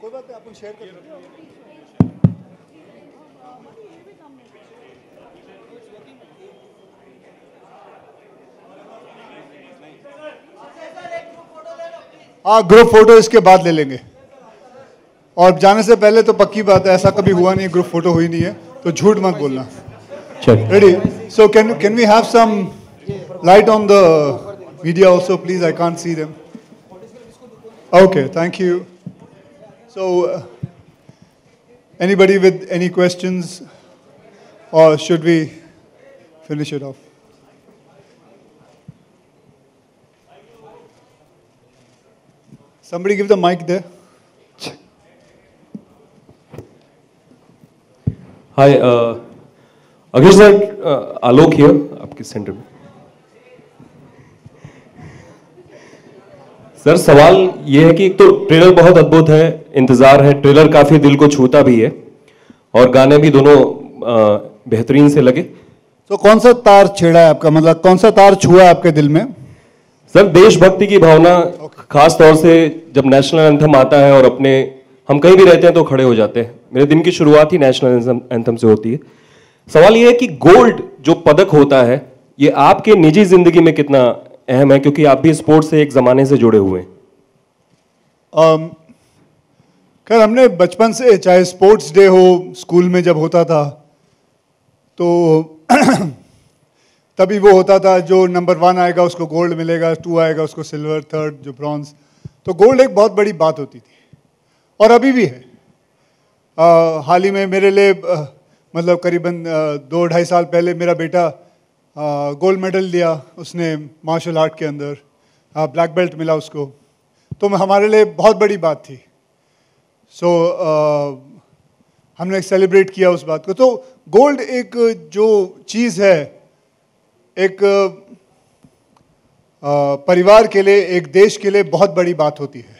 कोई बात नहीं, आप शेयर कर सकते हैं। ग्रुप फोटो इसके बाद ले लेंगे, और जाने से पहले तो पक्की बात है, ऐसा कभी हुआ नहीं, ग्रुप फोटो हुई नहीं है, तो झूठ मत बोलना। Ready? So can we have some light on the media also please, I can't see them. Okay, thank you. So anybody with any questions or should we finish it off? Somebody give the mic there. Hi Akshay sir, Alok here, आपके centre में। Sir सवाल ये है कि एक तो trailer बहुत अद्भुत है, इंतज़ार है, ट्रेलर काफ़ी दिल को छूता भी है, और गाने भी दोनों बेहतरीन से लगे। तो कौन सा तार छेड़ा है आपका, मतलब कौन सा तार छुआ है आपके दिल में? सर देशभक्ति की भावना, खास तौर से जब नेशनल एंथम आता है, और अपने हम कहीं भी रहते हैं तो खड़े हो जाते हैं, मेरे दिन की शुरुआत ही नेशनल एंथम से होती है। सवाल ये है कि गोल्ड जो पदक होता है, ये आपके निजी जिंदगी में कितना अहम है, क्योंकि आप भी स्पोर्ट्स से एक ज़माने से जुड़े हुए हैं। खैर हमने बचपन से, चाहे स्पोर्ट्स डे हो स्कूल में जब होता था, तो तभी वो होता था जो नंबर 1 आएगा उसको गोल्ड मिलेगा, 2 आएगा उसको सिल्वर, 3rd जो ब्रॉन्ज। तो गोल्ड एक बहुत बड़ी बात होती थी, और अभी भी है। हाल ही में मेरे लिए मतलब करीबन 2-2.5 साल पहले मेरा बेटा गोल्ड मेडल लिया उसने मार्शल आर्ट के अंदर, ब्लैक बेल्ट मिला उसको, तो हमारे लिए बहुत बड़ी बात थी। सो हमने सेलिब्रेट किया उस बात को। तो गोल्ड एक जो चीज़ है, एक परिवार के लिए, एक देश के लिए बहुत बड़ी बात होती है,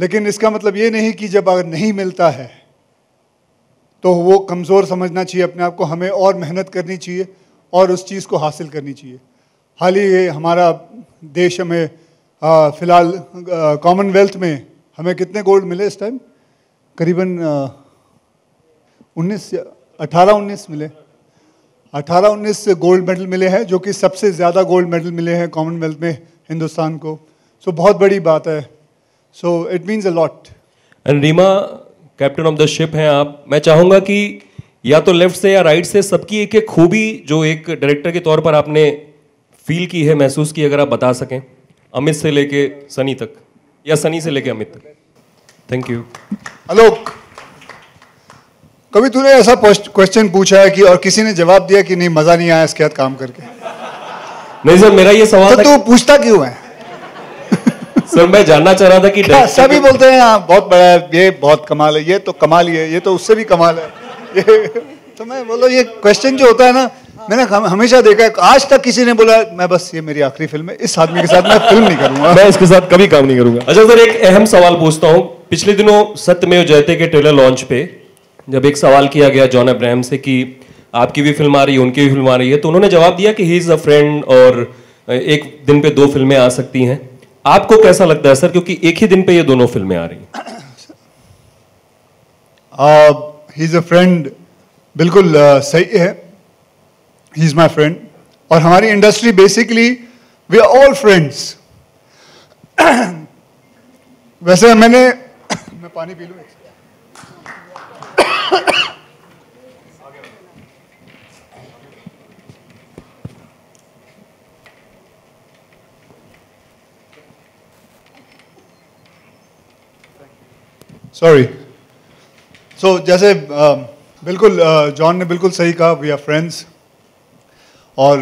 लेकिन इसका मतलब ये नहीं कि जब अगर नहीं मिलता है तो वो कमज़ोर समझना चाहिए अपने आप को। हमें और मेहनत करनी चाहिए और उस चीज़ को हासिल करनी चाहिए। हाल ही हमारा देश हमें फ़िलहाल कॉमनवेल्थ में हमें कितने गोल्ड मिले इस टाइम? करीबन 18-19 मिले, 18-19 गोल्ड मेडल मिले हैं, जो कि सबसे ज़्यादा गोल्ड मेडल मिले हैं कॉमनवेल्थ में हिंदुस्तान को। सो बहुत बड़ी बात है। So it means a lot. And Reema, captain of the ship हैं आप। मैं चाहूँगा कि या तो लेफ्ट से या राइट से सबकी एक एक खूबी जो एक डायरेक्टर के तौर पर आपने फील की है, महसूस की, अगर आप बता सकें, अमित से लेके सनी तक, या सनी से लेके अमित तक। Thank you. आलोक, कभी तूने ऐसा क्वेश्चन पूछा है कि और किसी ने जवाब दिया कि नहीं मजा नहीं आया इसके साथ काम करके? नहीं सर, मेरा ये सवाल तो तू पूछता क्यों है? सर मैं जानना चाह रहा था कि सभी बोलते हैं हाँ बहुत बड़ा है, ये बहुत कमाल है, ये तो कमाल ही है, ये तो उससे भी कमाल है। तो मैं बोलो ये क्वेश्चन जो होता है ना, मैंने हमेशा देखा है, आज तक किसी ने बोला मैं बस ये मेरी आखिरी फिल्म है, इस आदमी के साथ मैं फिल्म नहीं करूंगा, मैं इसके साथ कभी काम नहीं करूंगा। अच्छा सर, एक अहम सवाल पूछता हूँ। पिछले दिनों सत्यमेव जयते के ट्रेलर लॉन्च पे जब एक सवाल किया गया जॉन अब्राहम से कि आपकी भी फिल्म आ रही है, उनकी भी फिल्म आ रही है, तो उन्होंने जवाब दिया कि ही इज अ फ्रेंड, और एक दिन पे 2 फिल्में आ सकती हैं। आपको कैसा लगता है सर, क्योंकि एक ही दिन पे ये दोनों फिल्में आ रही हैं? ही इज़ अ फ्रेंड, बिल्कुल सही है, ही इज़ माई फ्रेंड। और हमारी industry basically we are all friends. वैसे मैंने मैं पानी पी लूँ। सॉरी। सो जैसे बिल्कुल जॉन ने बिल्कुल सही कहा, वी आर फ्रेंड्स, और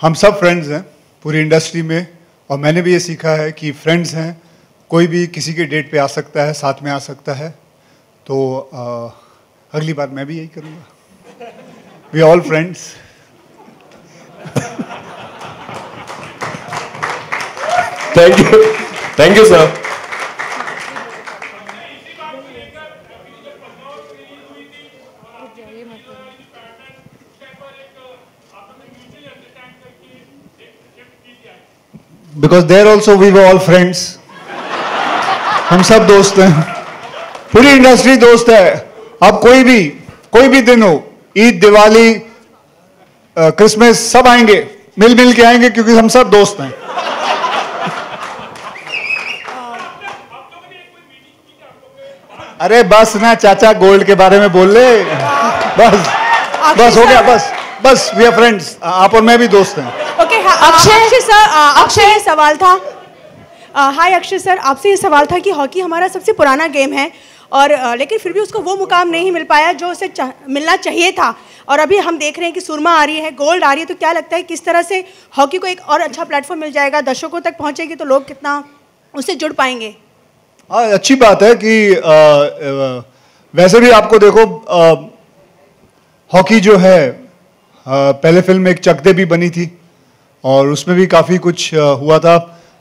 हम सब फ्रेंड्स हैं पूरी इंडस्ट्री में। और मैंने भी ये सीखा है कि फ्रेंड्स हैं, कोई भी किसी के डेट पे आ सकता है, साथ में आ सकता है। तो अगली बार मैं भी यही करूँगा, we are all friends. Thank you, thank you sir. because there also we were all friends. हम सब दोस्त हैं, पूरी इंडस्ट्री दोस्त है. आप कोई भी दिन हो, ईद, दिवाली, क्रिसमस, सब आएंगे, मिल के आएंगे क्योंकि हम सब दोस्त हैं. अरे बस ना चाचा, गोल्ड के बारे में बोल ले, बस हो गया, बस वी आर फ्रेंड्स. आप और मैं भी दोस्त हैं. ओके अक्षय सर, अक्षय सवाल था. हाय अक्षय सर, आपसे ये सवाल था कि हॉकी हमारा सबसे पुराना गेम है और लेकिन फिर भी उसको वो मुकाम नहीं मिल पाया जो उसे मिलना चाहिए था, और अभी हम देख रहे हैं कि सूरमा आ रही है, गोल्ड आ रही है, तो क्या लगता है किस तरह से हॉकी को एक और अच्छा प्लेटफॉर्म मिल जाएगा, दर्शकों तक पहुंचेगी तो लोग कितना उससे जुड़ पाएंगे? हाँ, अच्छी बात है कि वैसे भी आपको देखो, हॉकी जो है, पहले फिल्म एक चक दे भी बनी थी और उसमें भी काफ़ी कुछ हुआ था,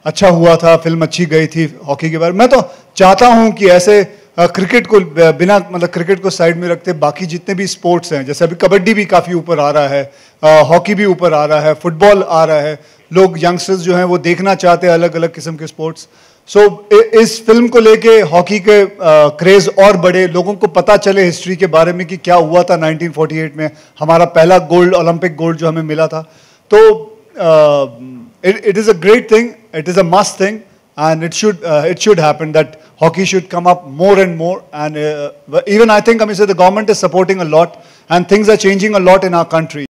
अच्छा हुआ था, फिल्म अच्छी गई थी हॉकी के बारे में. मैं तो चाहता हूं कि ऐसे क्रिकेट को बिना, मतलब क्रिकेट को साइड में रखते बाकी जितने भी स्पोर्ट्स हैं, जैसे अभी कबड्डी भी काफ़ी ऊपर आ रहा है, हॉकी भी ऊपर आ रहा है, फुटबॉल आ रहा है, लोग यंगस्टर्स जो हैं वो देखना चाहते हैं अलग अलग किस्म के स्पोर्ट्स. सो इस फिल्म को लेके हॉकी के क्रेज़ और बढ़े, लोगों को पता चले हिस्ट्री के बारे में कि क्या हुआ था 1948 में, हमारा पहला गोल्ड, ओलंपिक गोल्ड जो हमें मिला था. तो it is a great thing, it is a must thing, and it should happen that hockey should come up more and more, and even I think, I mean, the government is supporting a lot and things are changing a lot in our country.